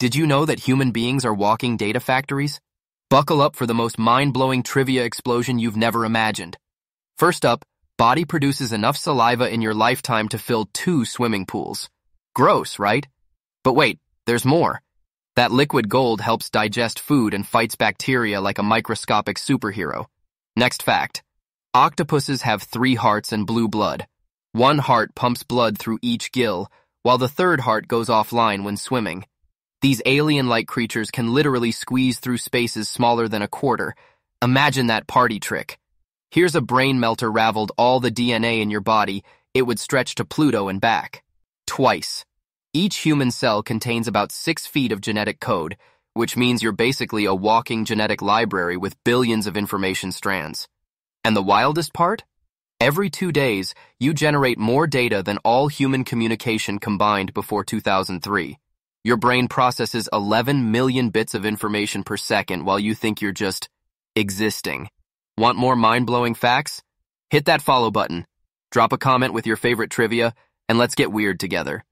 Did you know that human beings are walking data factories? Buckle up for the most mind-blowing trivia explosion you've never imagined. First up, body produces enough saliva in your lifetime to fill 2 swimming pools. Gross, right? But wait, there's more. That liquid gold helps digest food and fights bacteria like a microscopic superhero. Next fact. Octopuses have 3 hearts and blue blood. One heart pumps blood through each gill, while the third heart goes offline when swimming. These alien-like creatures can literally squeeze through spaces smaller than a quarter. Imagine that party trick. Here's a brain melter raveled all the DNA in your body. It would stretch to Pluto and back. Twice. Each human cell contains about 6 feet of genetic code, which means you're basically a walking genetic library with billions of information strands. And the wildest part? Every 2 days, you generate more data than all human communication combined before 2003. Your brain processes 11 million bits of information per second while you think you're just existing. Want more mind-blowing facts? Hit that follow button, drop a comment with your favorite trivia, and let's get weird together.